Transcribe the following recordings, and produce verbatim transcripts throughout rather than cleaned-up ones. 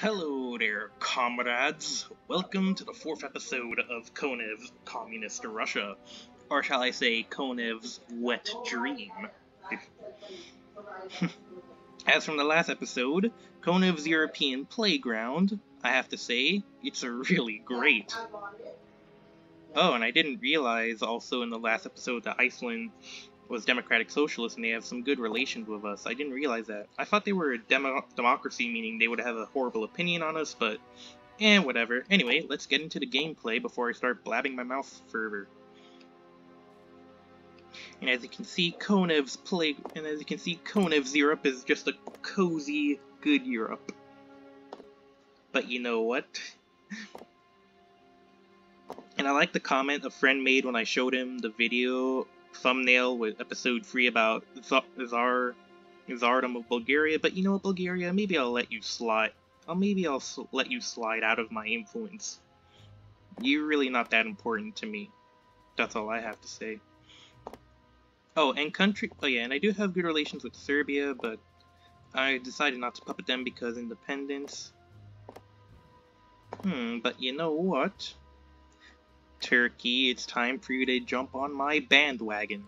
Hello there, comrades! Welcome to the fourth episode of Konev's Communist Russia, or shall I say, Konev's Wet Dream. As from the last episode, Konev's European Playground, I have to say, it's really great. Oh, and I didn't realize also in the last episode that Iceland was democratic socialist and they have some good relations with us. I didn't realize that. I thought they were a demo democracy, meaning they would have a horrible opinion on us, but eh, whatever. Anyway, let's get into the gameplay before I start blabbing my mouth further. And as you can see, Konev's play and as you can see, Konev's Europe is just a cozy, good Europe. But you know what? And I like the comment a friend made when I showed him the video thumbnail with episode three about Tsar, Tsardom of Bulgaria, but you know what, Bulgaria, maybe I'll let you slide. I'll maybe I'll sl let you slide out of my influence. You're really not that important to me. That's all I have to say. Oh, and country. Oh yeah, and I do have good relations with Serbia, but I decided not to puppet them because independence. Hmm, but you know what? Turkey, it's time for you to jump on my bandwagon.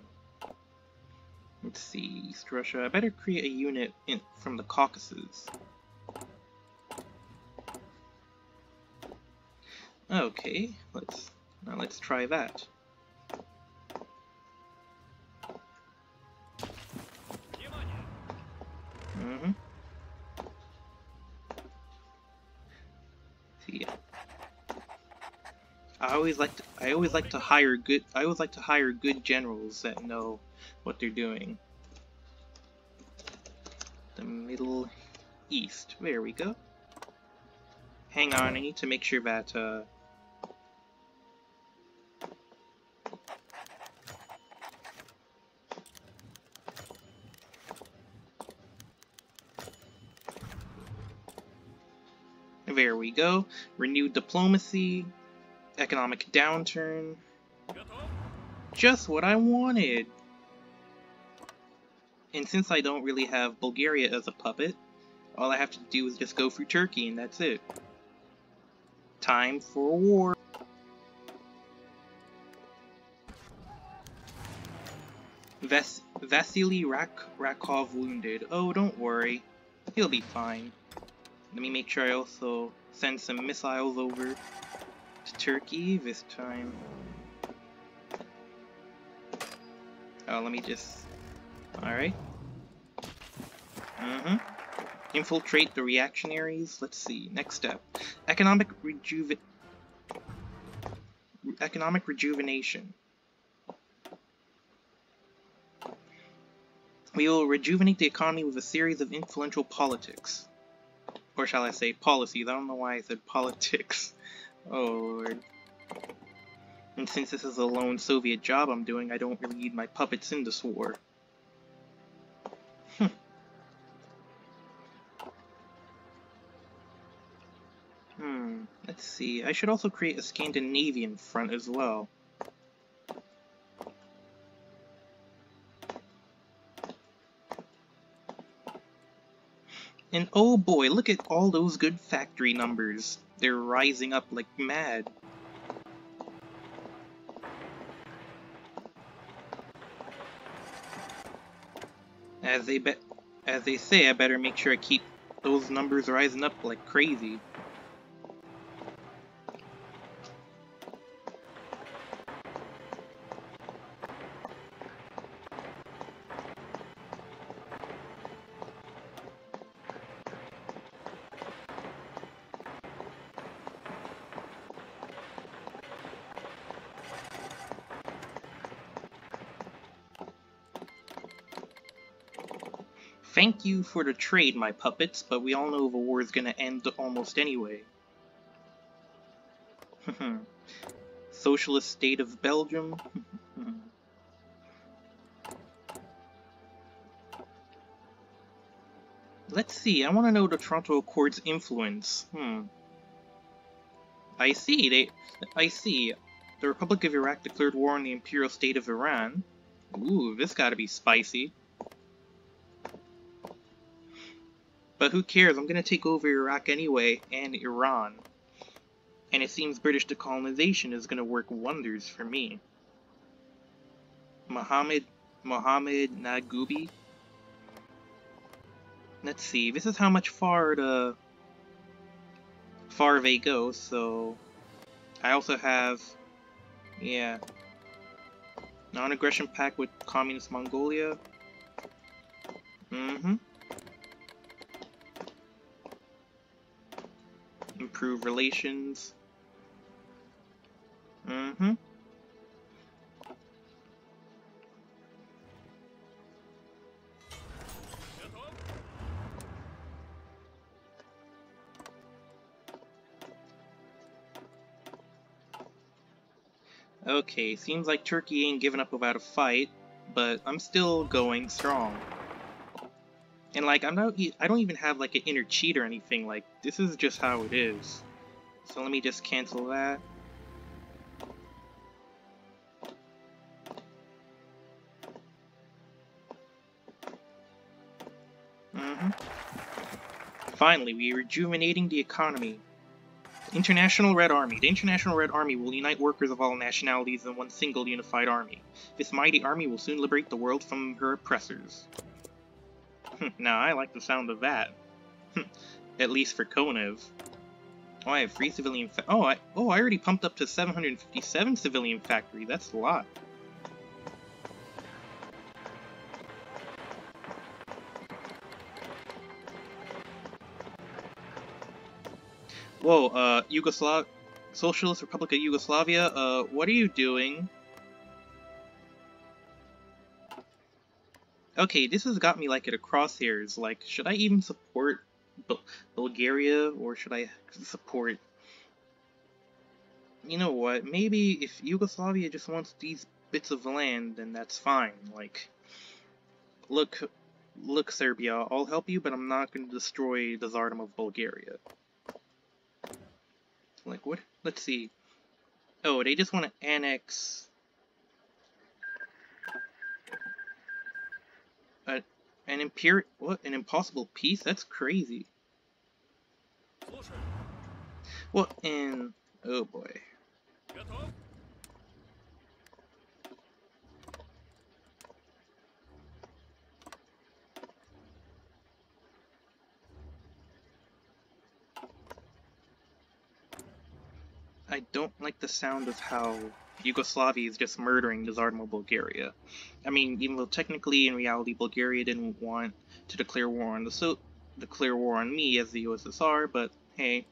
Let's see, East Russia. I better create a unit in, from the Caucasus. Okay, let's now let's try that. Mm-hmm. See ya. I always like to, I always like to hire good I always like to hire good generals that know what they're doing. The Middle East. There we go. Hang on, I need to make sure that uh there we go. Renewed diplomacy. Economic downturn. Just what I wanted! And since I don't really have Bulgaria as a puppet, all I have to do is just go through Turkey and that's it. Time for war! Vas Vasily Rak Rakov wounded. Oh, don't worry. He'll be fine. Let me make sure I also send some missiles over to Turkey this time. Oh, let me just... Alright. Mm-hmm. Infiltrate the reactionaries. Let's see. Next step. Economic rejuve... Re economic rejuvenation. We will rejuvenate the economy with a series of influential politics. Or shall I say policies? I don't know why I said politics. Oh lord. And since this is a lone Soviet job I'm doing, I don't really need my puppets in this war. Hm. Hmm. Let's see. I should also create a Scandinavian front as well. And oh boy, look at all those good factory numbers. They're rising up like mad. As they be as they say, I better make sure I keep those numbers rising up like crazy. Thank you for the trade, my puppets, but we all know the war is gonna end almost anyway. Socialist state of Belgium. Let's see, I want to know the Toronto Accords' influence. Hmm. I see, they... I see. The Republic of Iraq declared war on the Imperial State of Iran. Ooh, this gotta be spicy. But who cares? I'm going to take over Iraq anyway, and Iran. And it seems British decolonization is going to work wonders for me. Mohammed, Mohammed Naguib. Let's see, this is how much far to, far they go, so I also have, yeah, non-aggression pact with Communist Mongolia. Mm-hmm. Improve relations. Mm-hmm. Okay, seems like Turkey ain't giving up without a fight, but I'm still going strong. And like, I'm not, I don't even have like an inner cheat or anything, like, this is just how it is. So let me just cancel that. Mm-hmm. Finally, we are rejuvenating the economy. International Red Army. The International Red Army will unite workers of all nationalities in one single unified army. This mighty army will soon liberate the world from her oppressors. Now, I like the sound of that. At least for Konev. Oh, I have three civilian fa- oh, I- oh, I already pumped up to seven hundred fifty-seven civilian factory. That's a lot. Whoa, uh, Yugoslav- Socialist Republic of Yugoslavia, uh, what are you doing? Okay, this has got me, like, at a crosshairs. Like, should I even support Bul Bulgaria, or should I support... You know what, maybe if Yugoslavia just wants these bits of land, then that's fine. Like, look, look, Serbia, I'll help you, but I'm not going to destroy the Tsardom of Bulgaria. Like, what? Let's see. Oh, they just want to annex... A, an imperial... What? An impossible peace? That's crazy. What in... Oh, boy. I don't like the sound of how Yugoslavia is just murdering the Tsardom of Bulgaria. I mean, even though technically, in reality, Bulgaria didn't want to declare war on the so declare war on me as the U S S R, but hey,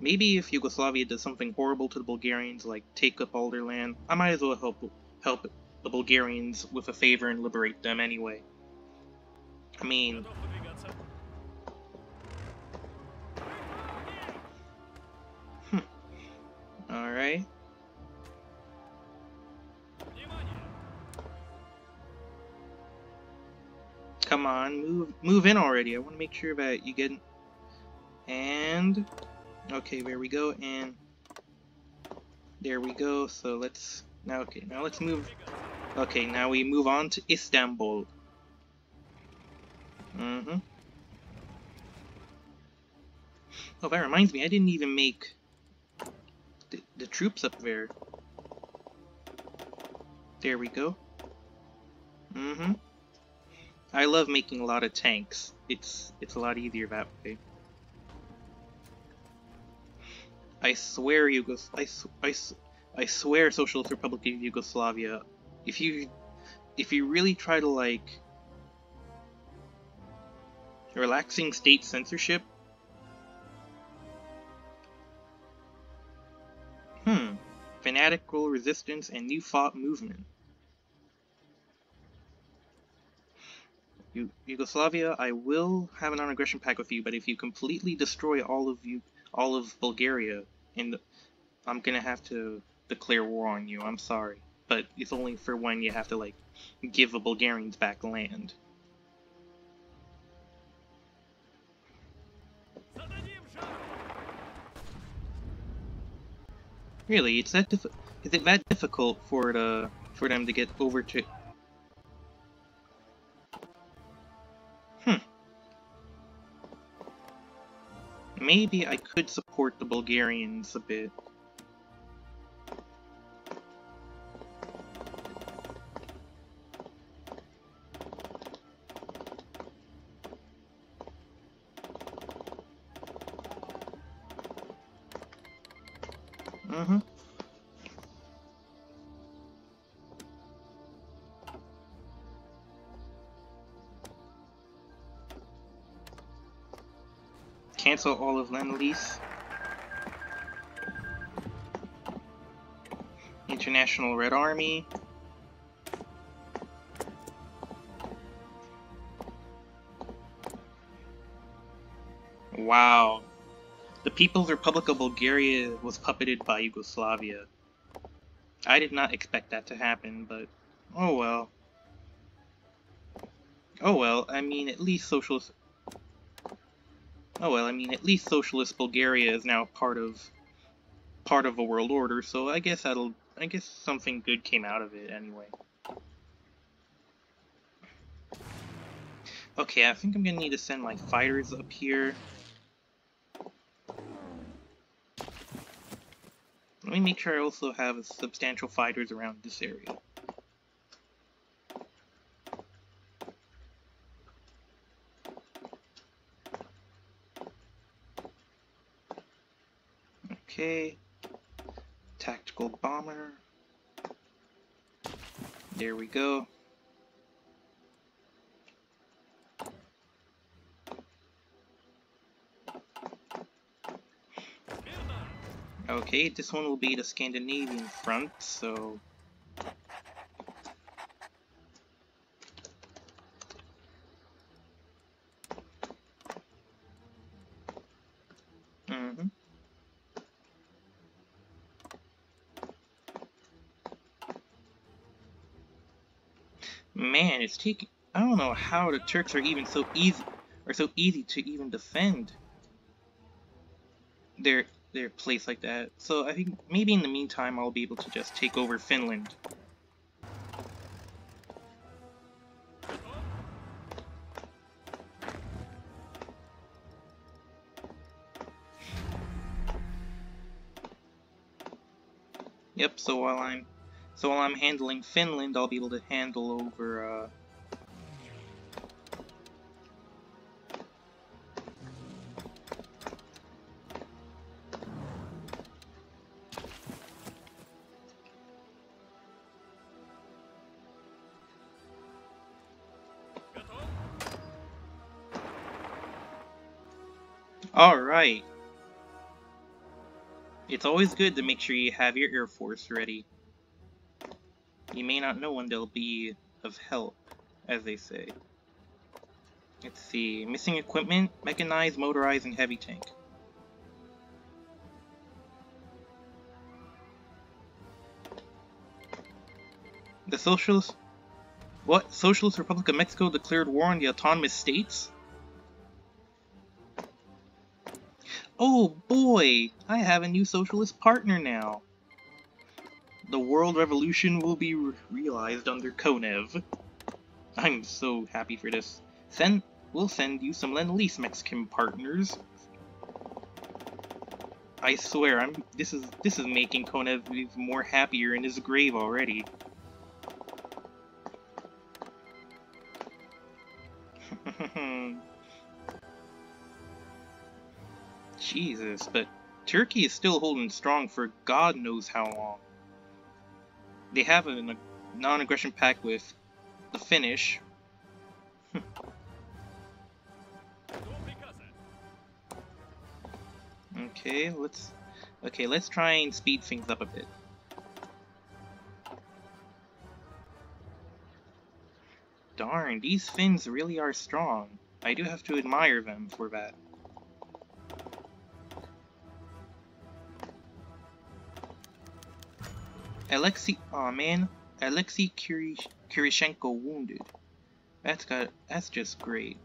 maybe if Yugoslavia does something horrible to the Bulgarians, like take up all their land, I might as well help help the Bulgarians with a favor and liberate them anyway. I mean. Alright. Come on, move move in already. I want to make sure that you get... And... Okay, there we go, and... There we go, so let's... Now, okay, now let's move... Okay, now we move on to Istanbul. Mm-hmm. Oh, that reminds me, I didn't even make... The, the troops up there. There we go. Mm-hmm. I love making a lot of tanks. It's it's a lot easier that way. I swear, Yugos I, sw I, sw I swear, Socialist Republic of Yugoslavia. If you if you really try to like relaxing state censorship. Hmm. Fanatical resistance and new thought movement. You, Yugoslavia, I will have a non-aggression pact with you, but if you completely destroy all of you, all of Bulgaria, and I'm gonna have to declare war on you. I'm sorry, but it's only for when you have to like give the Bulgarians back land. Really, it's that diff is it that difficult for the for them to get over to? Hmm. maybe I could support the Bulgarians a bit. Cancel all of Lend-Lease. International Red Army. Wow. The People's Republic of Bulgaria was puppeted by Yugoslavia. I did not expect that to happen, but oh well. Oh well, I mean at least socialist... Oh well, I mean, at least socialist Bulgaria is now part of part of a world order, so I guess that'll I guess something good came out of it anyway. Okay, I think I'm gonna need to send my fighters up here. Let me make sure I also have substantial fighters around this area. Okay, tactical bomber, there we go. Okay, this one will be the Scandinavian front, so... Man, it's taking... I don't know how the Turks are even so easy, or so easy to even defend their their place like that. So I think maybe in the meantime I'll be able to just take over Finland. Yep. So while I'm So while I'm handling Finland, I'll be able to handle over, uh... Alright! It's always good to make sure you have your air force ready. You may not know when they'll be of help, as they say. Let's see, missing equipment, mechanized, motorized, and heavy tank. The Socialist... What? Socialist Republic of Mexico declared war on the autonomous states? Oh boy! I have a new socialist partner now! The world revolution will be re realized under Konev. I'm so happy for this. Send, we'll send you some Lend-Lease, Mexican partners. I swear, I'm. This is this is making Konev even more happier in his grave already. Jesus, but Turkey is still holding strong for God knows how long. They have a non-aggression pact with the Finnish. okay, let's okay, let's try and speed things up a bit. Darn, these Finns really are strong. I do have to admire them for that. Alexei, oh man, Alexei Kirich, Kirichenko wounded. That's got, that's just great.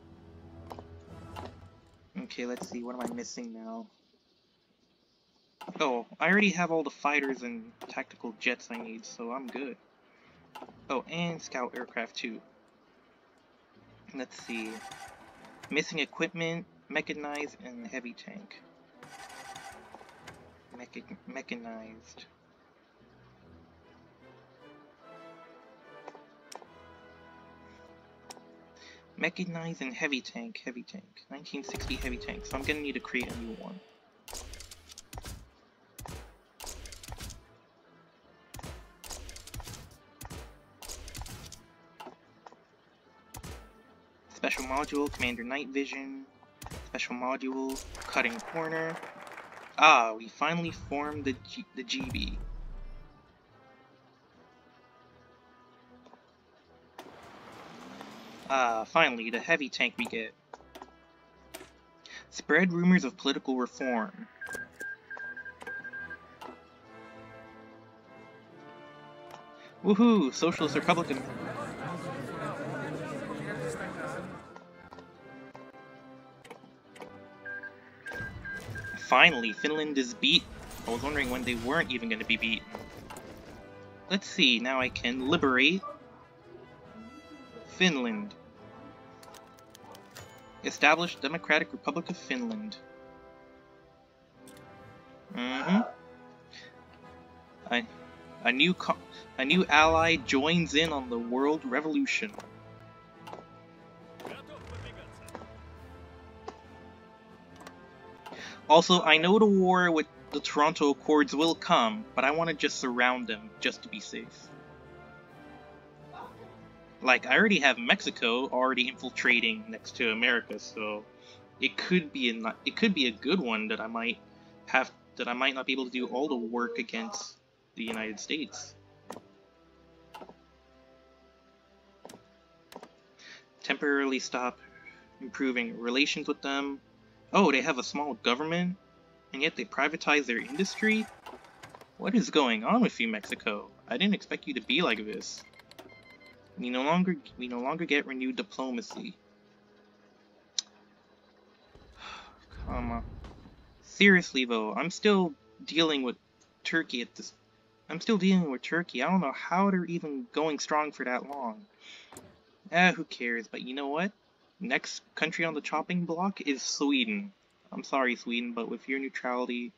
Okay, let's see, what am I missing now? Oh, I already have all the fighters and tactical jets I need, so I'm good. Oh, and scout aircraft too. Let's see, missing equipment, Mechanized and heavy tank. Mechan mechanized. Mechanized and heavy tank, heavy tank. nineteen sixty heavy tank, so I'm gonna need to create a new one. Special module, Commander Night Vision. Special module, Cutting Corner. Ah, we finally formed the G the G B. Ah, finally, the heavy tank we get. Spread rumors of political reform. Woohoo! Socialist Republican. Finally, Finland is beat. I was wondering when they weren't even going to be beat. Let's see, now I can liberate Finland. Establish Democratic Republic of Finland. Mm-hmm. I, a new co a new ally joins in on the world revolution. Also, I know the war with the Toronto Accords will come, but I want to just surround them, just to be safe. Like, I already have Mexico already infiltrating next to America, so it could be a it could be a good one that I might have that I might not be able to do all the work against the United States. Temporarily stop improving relations with them. Oh, they have a small government, and yet they privatize their industry? What is going on with you, Mexico? I didn't expect you to be like this. We no longer we no longer get renewed diplomacy. Come on. Seriously though, I'm still dealing with Turkey at this I'm still dealing with Turkey. I don't know how they're even going strong for that long. Eh, who cares, but you know what? Next country on the chopping block is Sweden. I'm sorry, Sweden, but with your neutrality,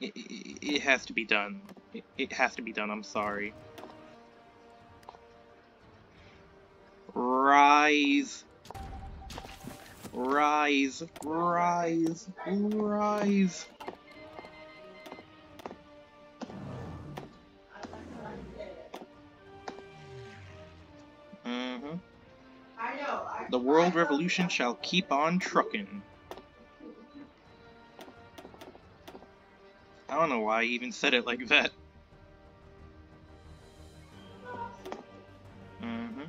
it, it, it has to be done. It, it has to be done, I'm sorry. Rise. Rise. Rise. Rise. Mm-hmm. The world revolution shall keep on truckin'. I don't know why I even said it like that. Mm-hmm.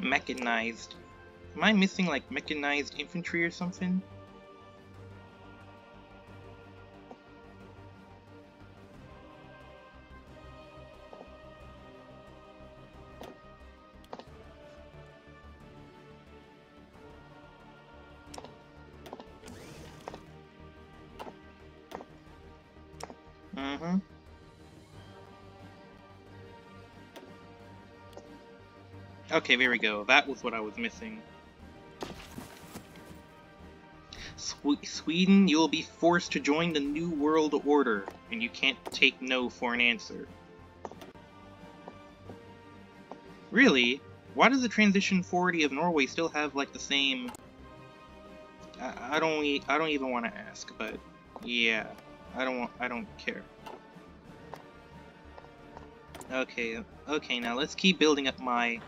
Mechanized. Am I missing like mechanized infantry or something? Okay, there we go. That was what I was missing. Sw- Sweden, you'll be forced to join the New World Order, and you can't take no for an answer. Really? Why does the Transition forty of Norway still have, like, the same... I, I don't e- I don't even want to ask, but... Yeah. I don't want- I don't care. Okay, okay, now let's keep building up my...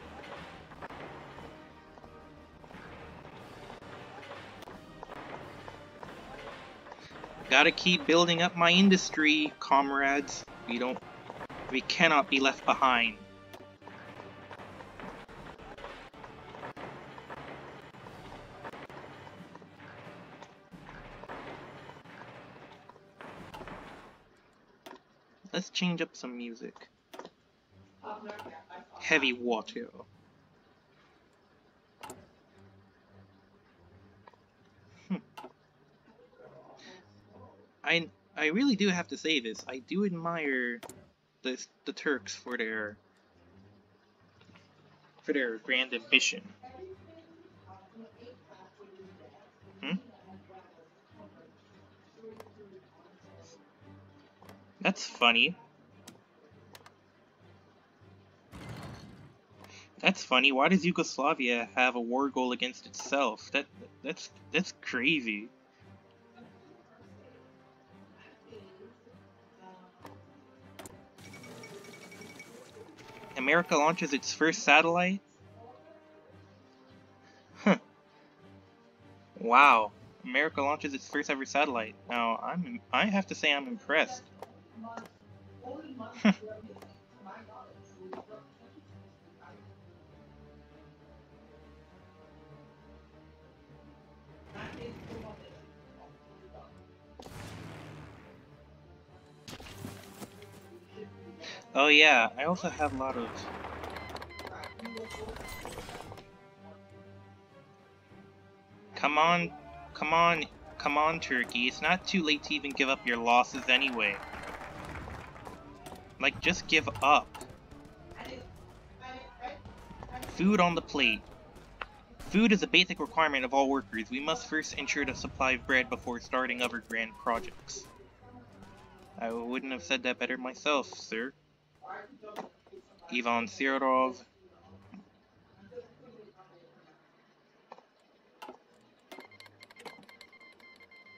Gotta keep building up my industry, comrades. We don't... We cannot be left behind. Let's change up some music. Heavy water. I I really do have to say this. I do admire the the Turks for their for their grand ambition. Hmm? That's funny. That's funny. Why does Yugoslavia have a war goal against itself? That that's that's crazy. America launches its first satellite? Huh. Wow. America launches its first ever satellite. Now, I'm I have to say I'm impressed. Huh. Oh yeah, I also have a lot of... Come on, come on, come on Turkey, it's not too late to even give up your losses anyway. Like, just give up. Food on the plate. Food is a basic requirement of all workers. We must first ensure the supply of bread before starting other grand projects. I wouldn't have said that better myself, sir. Ivan Syrogov.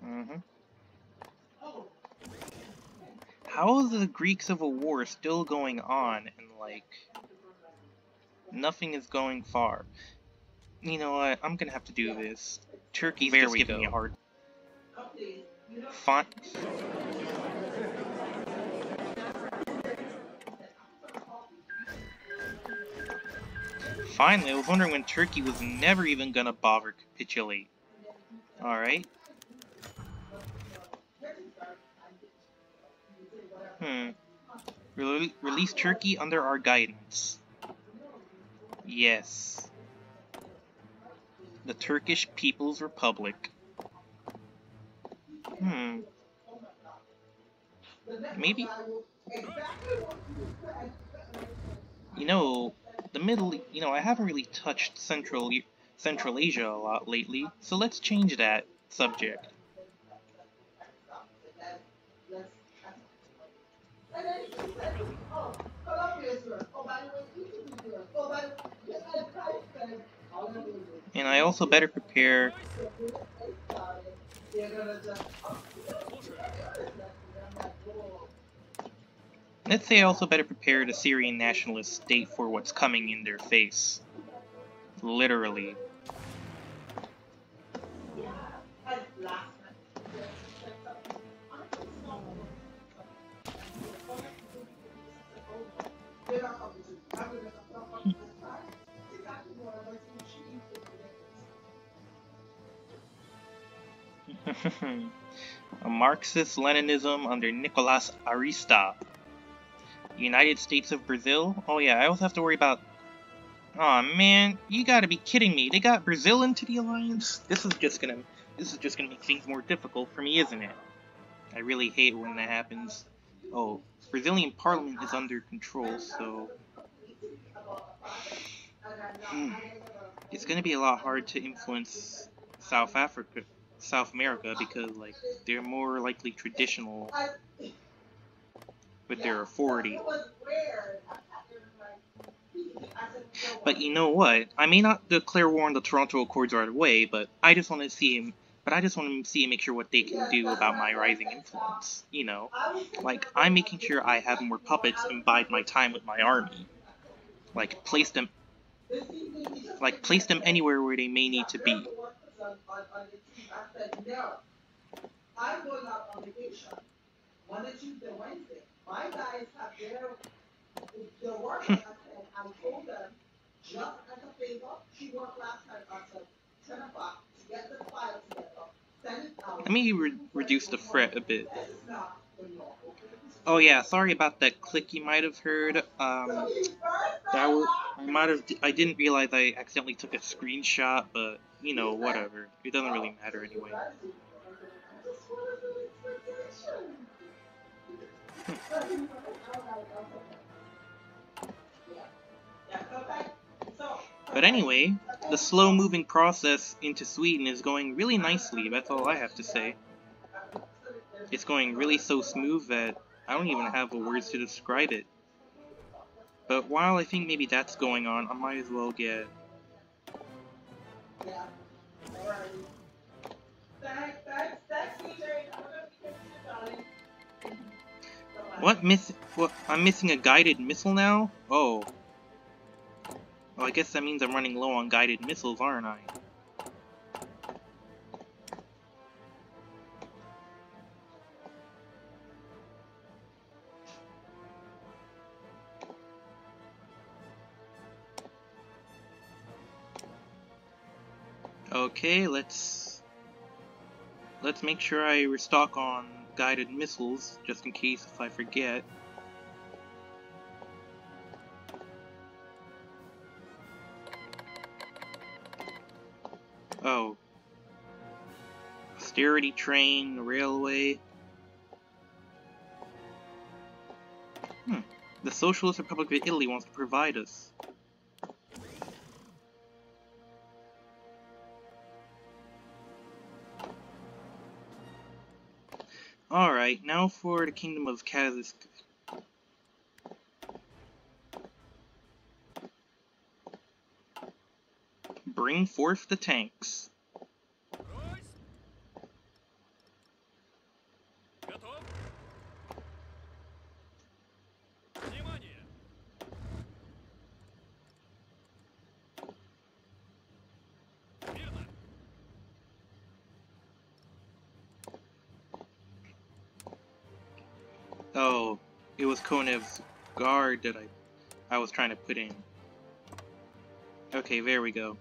Mm-hmm. How is the Greek Civil War still going on and, like, nothing is going far? You know what? I'm gonna have to do this. Turkey's just giving me a hard... Font... Finally, I was wondering when Turkey was never even gonna bother capitulate. Alright. Hmm. Re- release Turkey under our guidance. Yes. The Turkish People's Republic. Hmm. Maybe... You know... The Middle, you know, I haven't really touched Central Central Asia a lot lately, so let's change that subject. And I also better prepare. Let's say I also better prepare the Syrian nationalist state for what's coming in their face. Literally. A Marxist-Leninism under Nicolas Arista. United States of Brazil? Oh yeah, I also have to worry about... Aw, man, you gotta be kidding me. They got Brazil into the alliance? This is just gonna... This is just gonna make things more difficult for me, isn't it? I really hate when that happens. Oh, Brazilian parliament is under control, so... Hmm. It's gonna be a lot hard to influence South Africa... South America, because, like, they're more likely traditional... with their authority. But you know what? I may not declare war on the Toronto Accords right away, but I just want to see him. But I just want to see and make sure what they can do about my rising influence. You know, like I'm making sure I have more puppets and bide my time with my army. Like place them. Like place them anywhere where they may need to be. I go out on vacation Monday, Tuesday, Wednesday. My guys have their, their work, and I told them, just as a favor, she worked last night until ten o'clock to get the file together, send it out. Let me re reduce the fret a bit. Oh yeah, sorry about that click you might have heard. Um, that was, I might have, I didn't realize I accidentally took a screenshot, but, you know, whatever. It doesn't really matter anyway. But anyway, the slow-moving process into Sweden is going really nicely, that's all I have to say. It's going really so smooth that I don't even have the words to describe it. But while I think maybe that's going on, I might as well get... What miss- what- I'm missing a guided missile now? Oh. Well, I guess that means I'm running low on guided missiles, aren't I? Okay, let's... Let's make sure I restock on guided missiles, just in case if I forget. Oh. Austerity train, railway. Hmm. The Socialist Republic of Italy wants to provide us. Alright, now for the Kingdom of Kazakhstan. Bring forth the tanks. Oh, it was Konev's guard that I, I was trying to put in. Okay, there we go.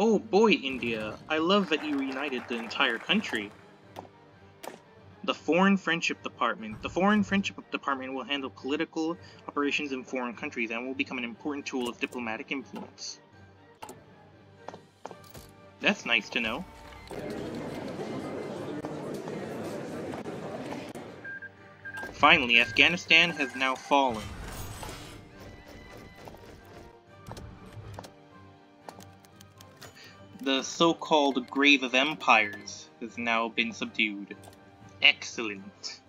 Oh boy, India, I love that you reunited the entire country. The Foreign Friendship Department. The Foreign Friendship Department will handle political operations in foreign countries and will become an important tool of diplomatic influence. That's nice to know. Finally, Afghanistan has now fallen. The so-called Grave of Empires has now been subdued. Excellent.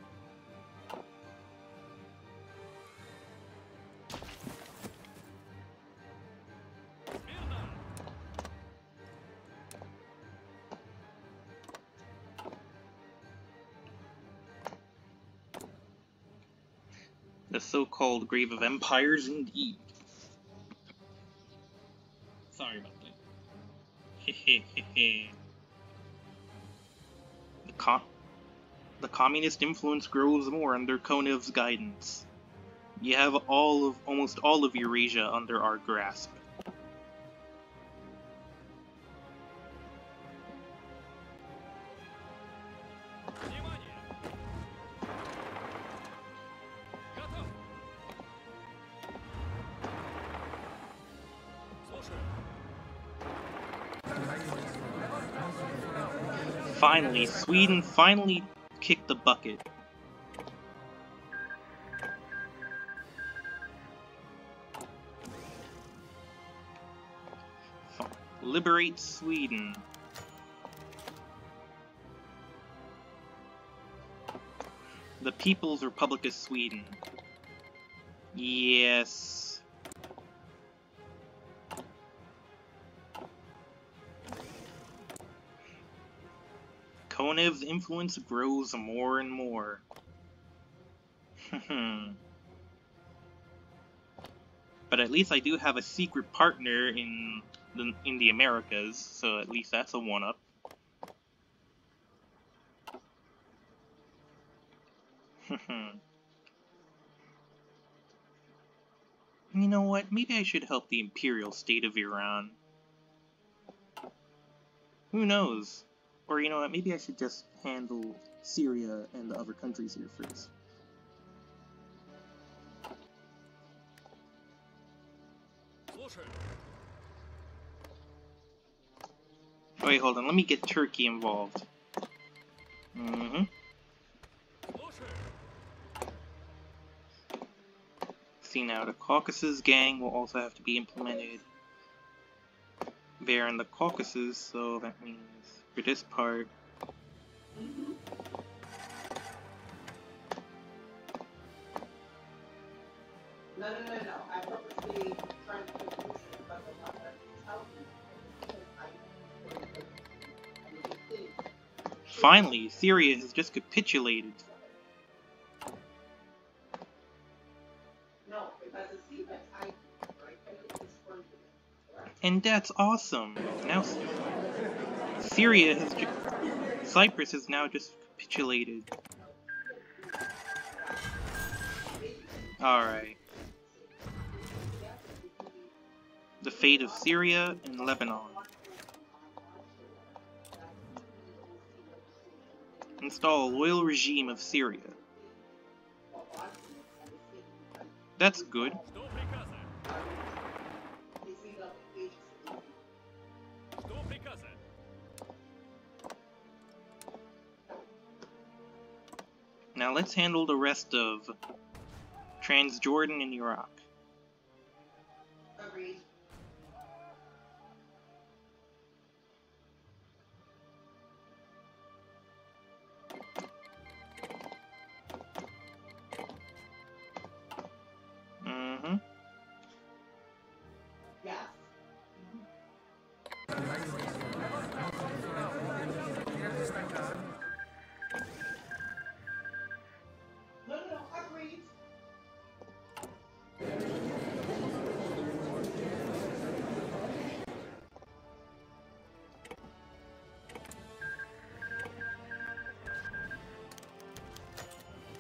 The so-called Grave of Empires indeed. Sorry about that. the, co the communist influence grows more under Konev's guidance. You have all of almost all of Eurasia under our grasp. Finally, Sweden finally kicked the bucket. Liberate Sweden. The People's Republic of Sweden. Yes. Konev's influence grows more and more. But at least I do have a secret partner in the, in the Americas, so at least that's a one-up. You know what? Maybe I should help the Imperial State of Iran. Who knows? Or, you know what, maybe I should just handle Syria and the other countries here first. Wait, hold on. Let me get Turkey involved. Mm-hmm. See now, the Caucasus gang will also have to be implemented there in the Caucasus, so that means for this part. No, no, no, no. I purposely tried to do bullshit, but I'm not going to tell you. Finally, Syria has just capitulated. No, because it's even I right? It's just one thing. And that's awesome. Now Syria has just, Cyprus has now just capitulated. Alright. The fate of Syria and Lebanon. Install a loyal regime of Syria. That's good. Now let's handle the rest of Transjordan and Iraq.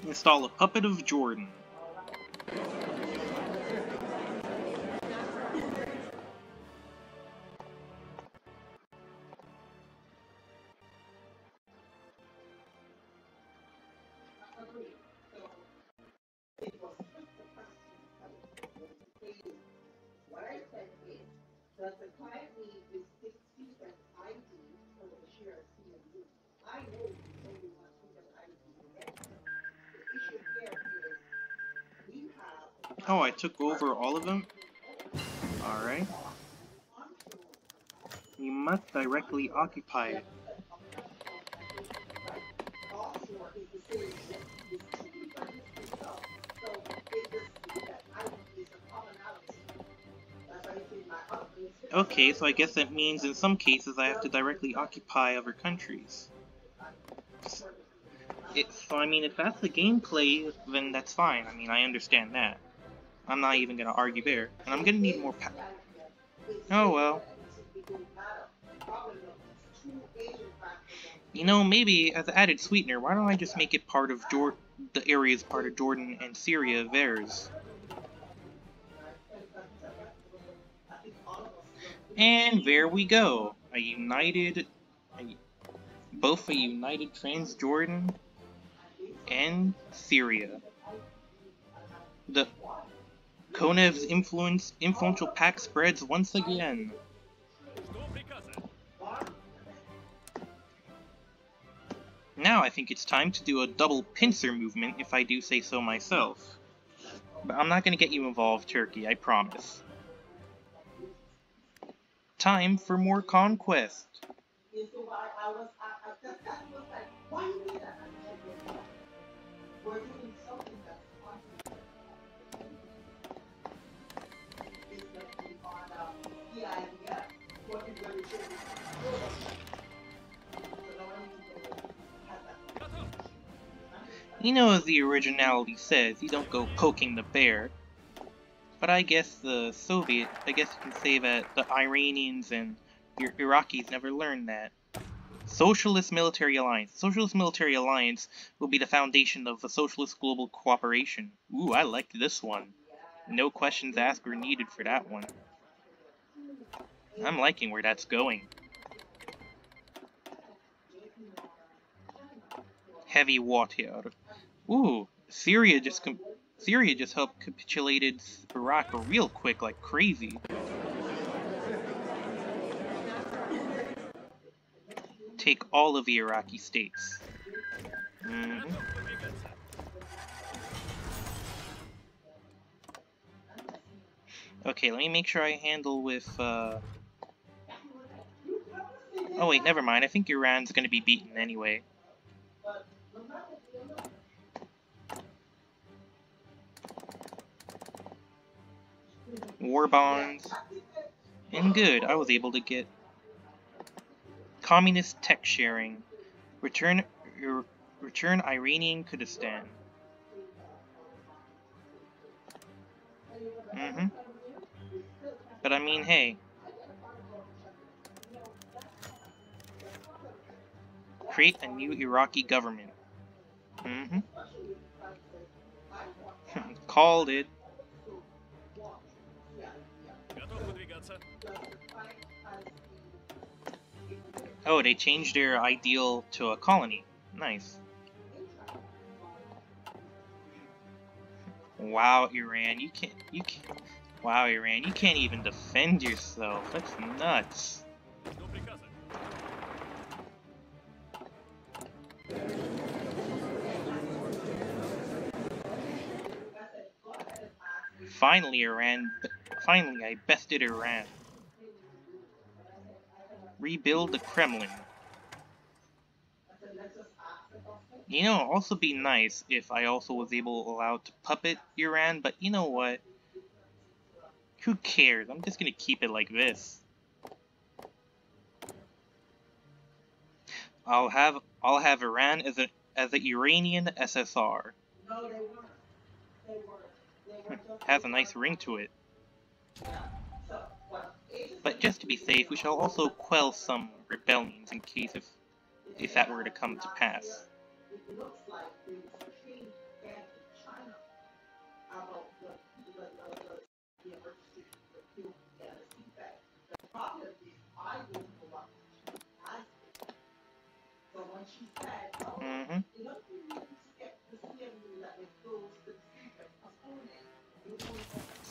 Install a puppet of Jordan. Oh, I took over all of them? Alright. You must directly occupy it. Okay, so I guess that means in some cases I have to directly occupy other countries. It, so I mean, if that's the gameplay, then that's fine. I mean, I understand that. I'm not even gonna argue there, and I'm gonna need more power. Oh well. You know, maybe as an added sweetener, why don't I just make it part of Jor- the areas part of Jordan and Syria theirs? And there we go. A united, a, both a united Transjordan and Syria. The Konev's influence, influential pack spreads once again. Now I think it's time to do a double pincer movement, if I do say so myself. But I'm not going to get you involved, Turkey, I promise. Time for more conquest. You know, as the originality says, you don't go poking the bear. But I guess the Soviet, I guess you can say that the Iranians and Ir Iraqis never learned that. Socialist Military Alliance. Socialist Military Alliance will be the foundation of a socialist global cooperation. Ooh, I liked this one. No questions asked were needed for that one. I'm liking where that's going. Heavy water. Ooh, Syria just com Syria just helped capitulated Iraq real quick, like crazy. take all of the Iraqi states. Mm-hmm. Okay, let me make sure I handle with, uh... oh wait, never mind. I think Iran's gonna be beaten anyway. War bonds. And good, I was able to get communist tech sharing. Return, er, return Iranian Kurdistan. Mm-hmm. But I mean, hey. Create a new Iraqi government. Mm-hmm. Called it. Oh, they changed their ideal to a colony. Nice. Wow, Iran, you can't. You can't. Wow, Iran, you can't even defend yourself. That's nuts. Finally, Iran. Finally, I bested Iran. Rebuild the Kremlin. You know, also be nice if I also was able allowed to puppet Iran, but you know what? Who cares? I'm just gonna keep it like this. I'll have I'll have Iran as a as an Iranian S S R. No, they weren't. They weren't. They weren't. Has a nice ring to it. But just to be safe, we shall also quell some rebellions in case if, if that were to come to pass. Mm-hmm.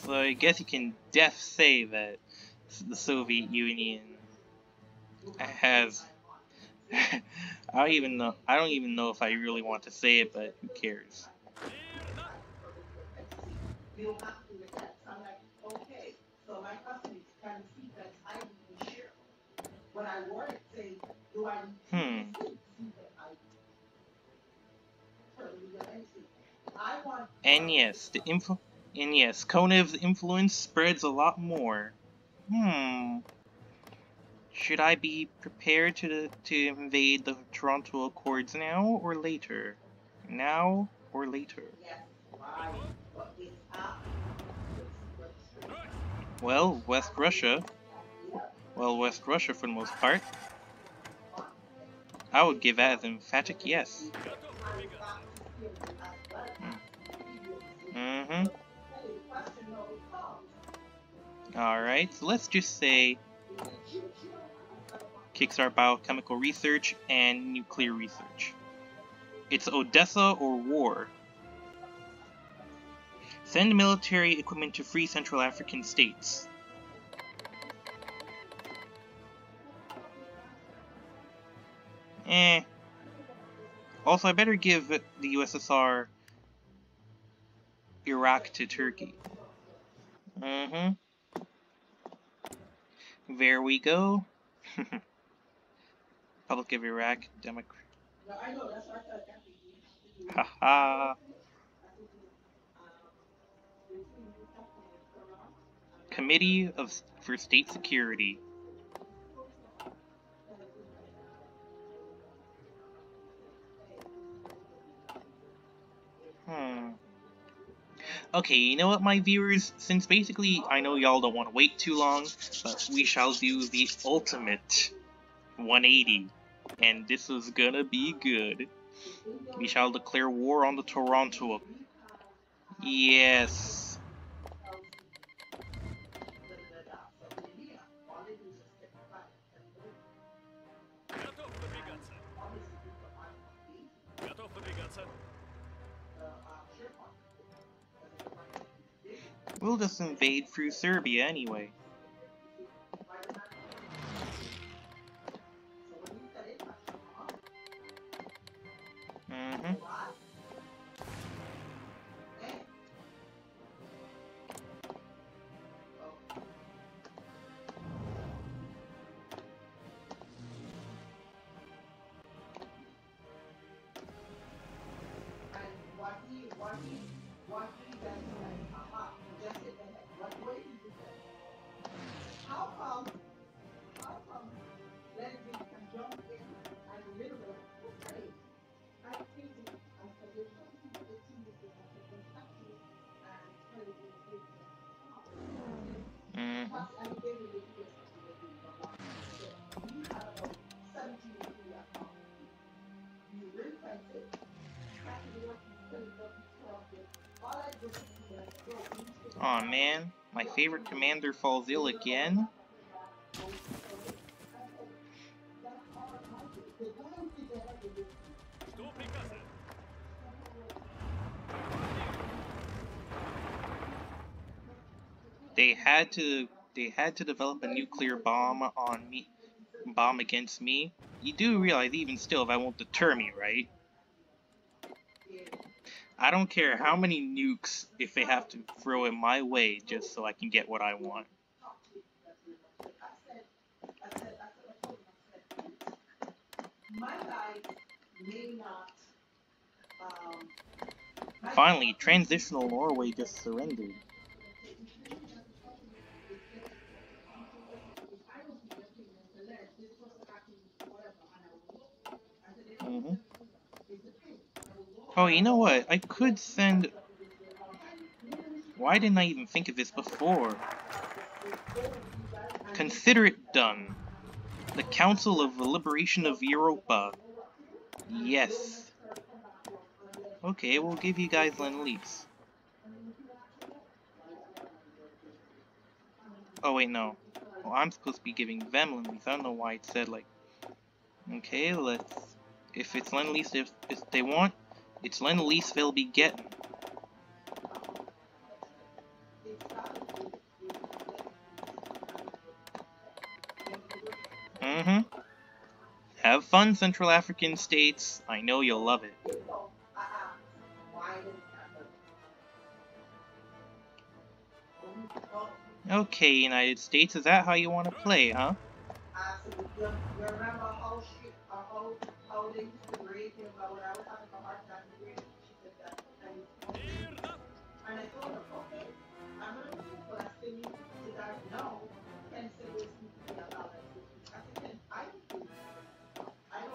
So I guess you can def say that the Soviet Union has. I don't even know. I don't even know if I really want to say it, but who cares? Hmm. And yes, the info. And yes, Konev's influence spreads a lot more. Hmm. Should I be prepared to to invade the Toronto Accords now or later? Now or later? Well, West Russia. Well, West Russia for the most part. I would give that an emphatic yes. Mm-hmm. Alright, so let's just say kickstart biochemical research and nuclear research. It's Odessa or war. Send military equipment to free Central African states. Eh. Also, I better give the U S S R Iraq to Turkey. Mm-hmm. There we go. Republic of Iraq, Democrat. Haha. Committee of for State Security. Hmm. Okay, you know what, my viewers? Since basically I know y'all don't want to wait too long, but we shall do the ultimate one eighty. And this is gonna be good. We shall declare war on the Toronto. Yes. We'll just invade through Serbia anyway. Aw, oh, man, my favorite commander falls ill again. They had to they had to develop a nuclear bomb on me, bomb against me. You do realize even still that won't deter me, right? I don't care how many nukes if they have to throw in my way just so I can get what I want. Finally, transitional Norway just surrendered. Mm-hmm. Oh, you know what? I could send... Why didn't I even think of this before? Consider it done. The Council of the Liberation of Europa. Yes. Okay, we'll give you guys Lend-Lease. Oh, wait, no. Well, I'm supposed to be giving them Lend-Lease. I don't know why it said, like... Okay, let's... If it's Lend-Lease, if, if they want... It's Lend-Lease they'll be getting. Mm-hmm. Have fun, Central African states. I know you'll love it. Okay, United States, is that how you want to play, huh?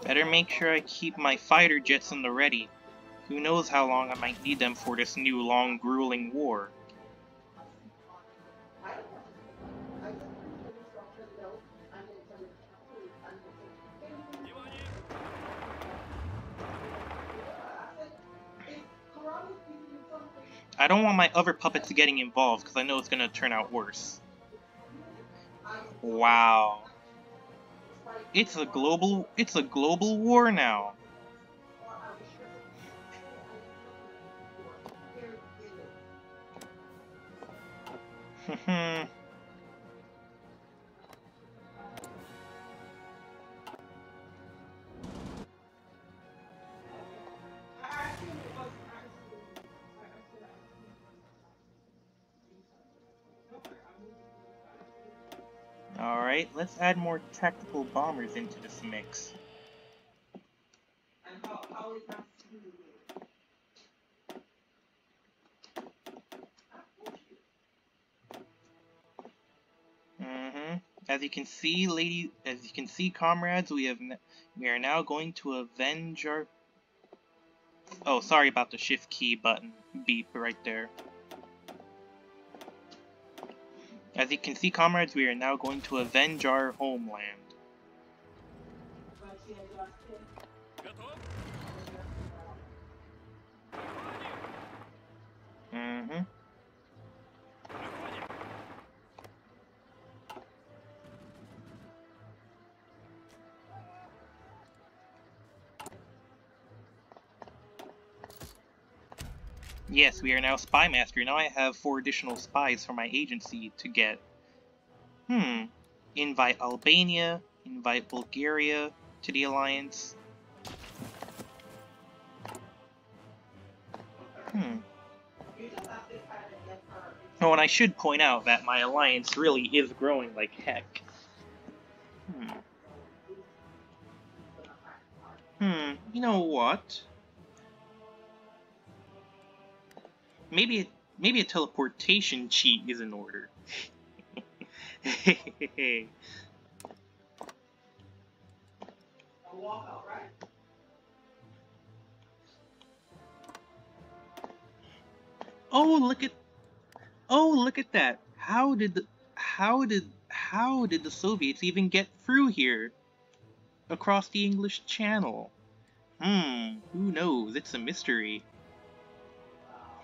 Better make sure I keep my fighter jets on the ready. Who knows how long I might need them for this new, long, grueling war. I don't want my other puppets getting involved, because I know it's going to turn out worse. Wow. It's a global, it's a global war now. Hmm. Alright, let's add more tactical bombers into this mix. Mm-hmm. As you can see, lady, as you can see, comrades, we have n we are now going to avenge our. Oh, sorry about the shift key button beep right there. As you can see, comrades, we are now going to avenge our homeland. Mm-hmm. Yes, we are now Spy Master. Now I have four additional spies for my agency to get. Hmm. Invite Albania, invite Bulgaria to the alliance. Hmm. Oh, and I should point out that my alliance really is growing like heck. Hmm. Hmm, you know what? Maybe, maybe a teleportation cheat is in order. Hey. I'll walk out, right? Oh, look at, oh, look at that. How did the, how did, how did the Soviets even get through here? Across the English Channel? Hmm, who knows? It's a mystery. Wow.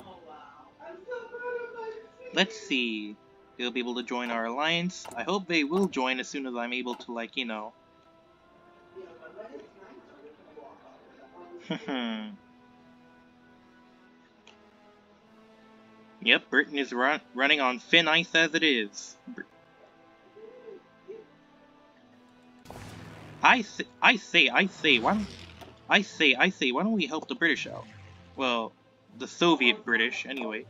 Oh, wow. I'm so proud of my team. Let's see. They'll be able to join our alliance. I hope they will join as soon as I'm able to, like, you know. Hmm. Yep, Britain is run running on thin ice as it is. Br I say, I say, I say, why don't, I say, I say, why don't we help the British out? Well, the Soviet British, anyway.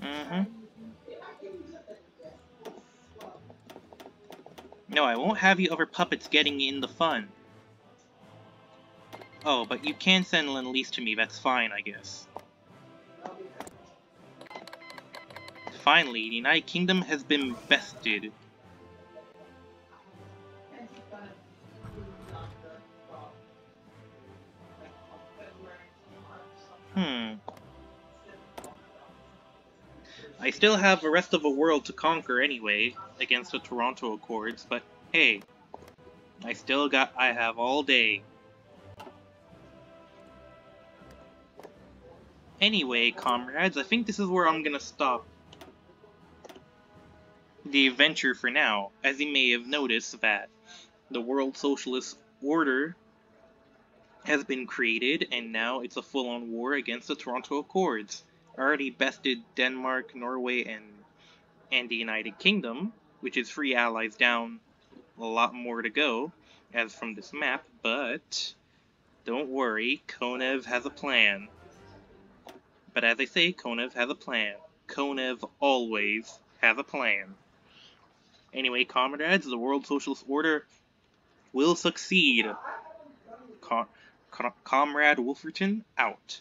Mm-hmm. No, I won't have you other puppets getting in the fun. Oh, but you can send Lend-Lease to me, that's fine, I guess. Finally, the United Kingdom has been bested. Hmm. I still have the rest of the world to conquer anyway, against the Toronto Accords, but hey, I still got, I have all day. Anyway, comrades, I think this is where I'm gonna stop the adventure for now, as you may have noticed that the World Socialist Order has been created, and now it's a full-on war against the Toronto Accords. Already bested Denmark, Norway, and, and the United Kingdom, which is three allies down, a lot more to go, as from this map, but don't worry, Konev has a plan. But as I say, Konev has a plan. Konev always has a plan. Anyway, comrades, the World Socialist Order will succeed. Com com Comrade Wolferton, out.